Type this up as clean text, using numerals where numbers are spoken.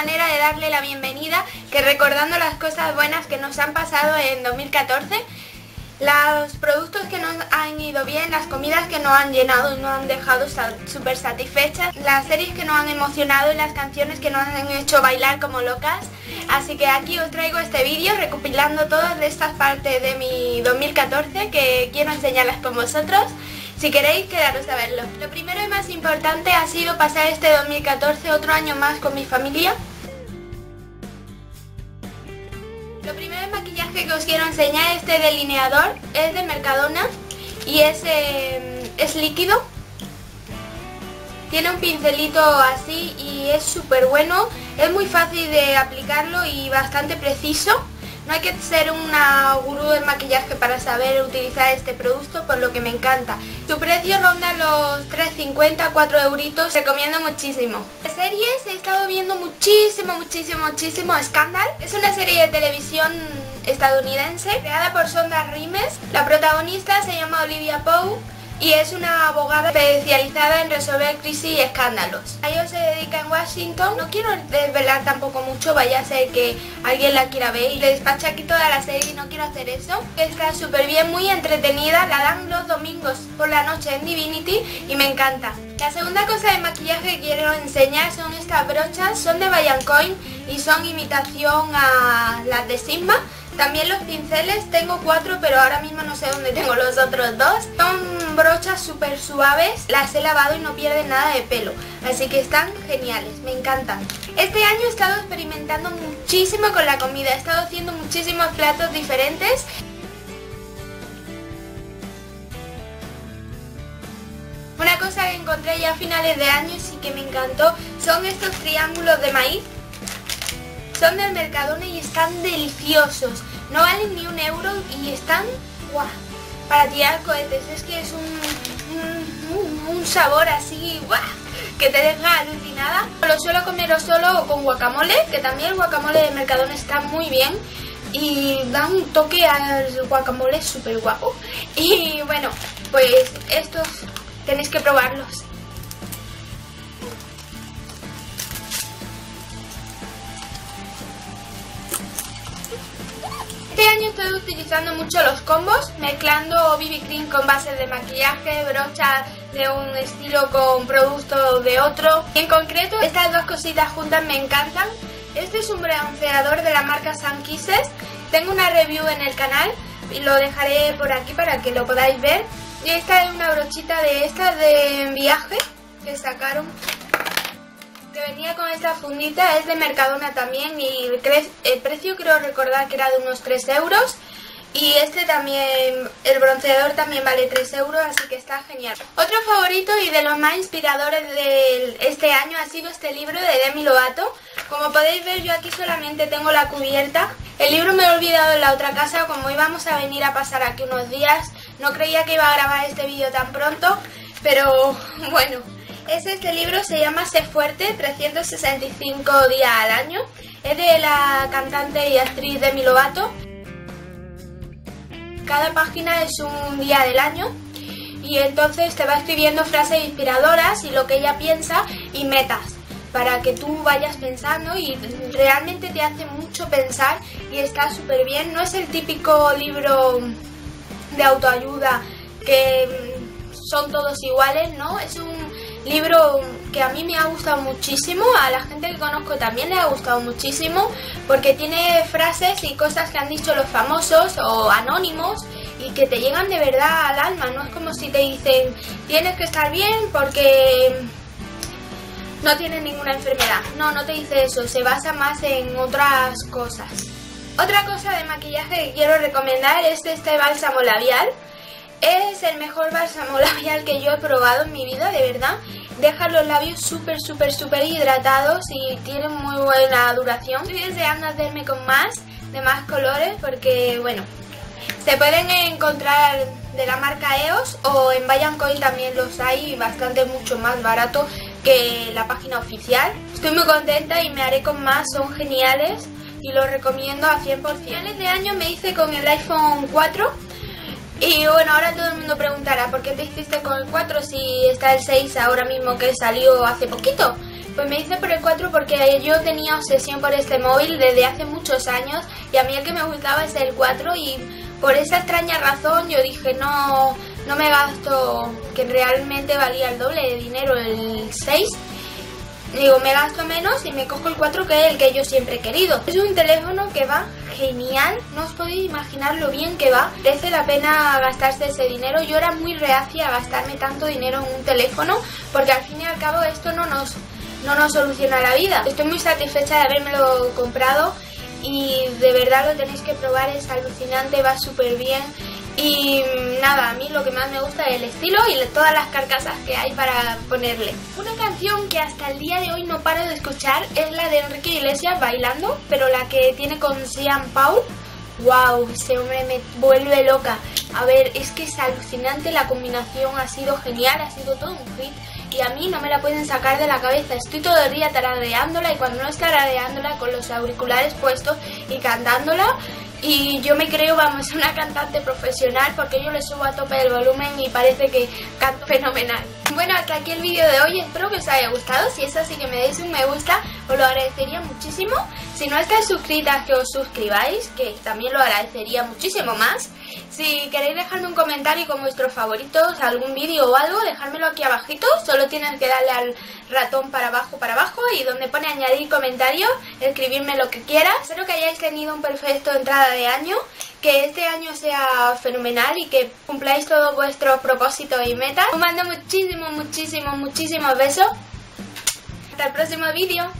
manera de darle la bienvenida que recordando las cosas buenas que nos han pasado en 2014, los productos que nos han ido bien, las comidas que nos han llenado y nos han dejado súper satisfechas, las series que nos han emocionado y las canciones que nos han hecho bailar como locas. Así que aquí os traigo este vídeo recopilando todas estas partes de mi 2014 que quiero enseñarlas con vosotros. Si queréis, quedaros a verlo. Lo primero y más importante ha sido pasar este 2014 otro año más con mi familia. Lo primero de maquillaje que os quiero enseñar, este delineador, es de Mercadona y es líquido. Tiene un pincelito así y es súper bueno, es muy fácil de aplicarlo y bastante preciso. No hay que ser una gurú del maquillaje para saber utilizar este producto, por lo que me encanta. Su precio ronda los 3,50, 4 euritos, recomiendo muchísimo. De series he estado viendo muchísimo Scandal. Es una serie de televisión estadounidense creada por Shonda Rhimes. La protagonista se llama Olivia Pope y es una abogada especializada en resolver crisis y escándalos. A ellos se dedica en Washington. No quiero desvelar tampoco mucho, vaya a ser que alguien la quiera ver y le despacha aquí toda la serie y no quiero hacer eso. Está súper bien, muy entretenida, la dan los domingos por la noche en Divinity y me encanta. La segunda cosa de maquillaje que quiero enseñar son estas brochas, son de Bayan Coin y son imitación a las de Sigma. También los pinceles, tengo 4 pero ahora mismo no sé dónde tengo los otros 2. Son brochas súper suaves, las he lavado y no pierden nada de pelo, así que están geniales, me encantan. Este año he estado experimentando muchísimo con la comida, he estado haciendo muchísimos platos diferentes. Una cosa que encontré ya a finales de año y sí que me encantó son estos triángulos de maíz. Son del Mercadona y están deliciosos, no valen ni un euro y están ¡guau! Para tirar cohetes, es que es un sabor así ¡guau! Que te deja alucinada. Lo suelo comer solo o con guacamole, que también el guacamole de Mercadona está muy bien y da un toque al guacamole súper guapo. Y bueno, pues estos tenéis que probarlos. Estoy utilizando mucho los combos, mezclando BB cream con bases de maquillaje, brochas de un estilo con productos de otro. En concreto, estas dos cositas juntas me encantan. Este es un bronceador de la marca Sunkissed. Tengo una review en el canal y lo dejaré por aquí para que lo podáis ver. Y esta es una brochita de estas de viaje que sacaron, que venía con esta fundita, es de Mercadona también y el precio creo recordar que era de unos 3 euros y este también, el bronceador también vale 3 euros, así que está genial. Otro favorito y de los más inspiradores de este año ha sido este libro de Demi Lovato. Como podéis ver, yo aquí solamente tengo la cubierta, el libro me lo he olvidado en la otra casa, como íbamos a venir a pasar aquí unos días, no creía que iba a grabar este vídeo tan pronto, pero bueno. Este libro se llama Sé Fuerte, 365 días al año. Es de la cantante y actriz Demi Lovato. Cada página es un día del año y entonces te va escribiendo frases inspiradoras y lo que ella piensa y metas para que tú vayas pensando y realmente te hace mucho pensar y está súper bien. No es el típico libro de autoayuda que son todos iguales, ¿no? Es un libro que a mí me ha gustado muchísimo, a la gente que conozco también le ha gustado muchísimo porque tiene frases y cosas que han dicho los famosos o anónimos y que te llegan de verdad al alma, no es como si te dicen tienes que estar bien porque no tienes ninguna enfermedad, no te dice eso, se basa más en otras cosas. Otra cosa de maquillaje que quiero recomendar es este bálsamo labial. Es el mejor bálsamo labial que yo he probado en mi vida, de verdad. Deja los labios súper hidratados y tiene muy buena duración. Estoy deseando hacerme con más, de más colores, porque bueno, se pueden encontrar de la marca EOS o en Bayan Coin también los hay, bastante mucho más barato que la página oficial. Estoy muy contenta y me haré con más, son geniales y los recomiendo a 100%. A finales de año me hice con el iPhone 4. Y Y bueno, ahora todo el mundo preguntará, ¿por qué te hiciste con el 4 si está el 6 ahora mismo que salió hace poquito? Pues me hice por el 4 porque yo tenía obsesión por este móvil desde hace muchos años y a mí el que me gustaba es el 4 y por esa extraña razón yo dije no me gasto, que realmente valía el doble de dinero el 6. Digo, me gasto menos y me cojo el 4 que es el que yo siempre he querido. Es un teléfono que va genial, no os podéis imaginar lo bien que va. Merece la pena gastarse ese dinero. Yo era muy reacia a gastarme tanto dinero en un teléfono porque al fin y al cabo esto no nos soluciona la vida. Estoy muy satisfecha de habérmelo comprado y de verdad lo tenéis que probar, es alucinante, va súper bien. Y nada, a mí lo que más me gusta es el estilo y todas las carcasas que hay para ponerle. Una canción que hasta el día de hoy no paro de escuchar es la de Enrique Iglesias, Bailando, pero la que tiene con Sean Paul. ¡Wow! Ese hombre me vuelve loca. A ver, es que es alucinante, la combinación ha sido genial, ha sido todo un hit. Y a mí no me la pueden sacar de la cabeza, estoy todo el día tarareándola y cuando no es tarareándola con los auriculares puestos y cantándola. Y yo me creo, vamos, una cantante profesional porque yo le subo a tope el volumen y parece que canto fenomenal. Bueno, hasta aquí el vídeo de hoy, espero que os haya gustado. Si es así, que me deis un me gusta, os lo agradecería muchísimo. Si no estáis suscritas, que os suscribáis, que también lo agradecería muchísimo más. Si queréis dejarme un comentario con vuestros favoritos, algún vídeo o algo, dejármelo aquí abajito. Solo tienes que darle al ratón para abajo y donde pone añadir comentario, escribirme lo que quieras. Espero que hayáis tenido un perfecto entrada de año, que este año sea fenomenal y que cumpláis todos vuestros propósitos y metas. Os mando muchísimos besos. Hasta el próximo vídeo.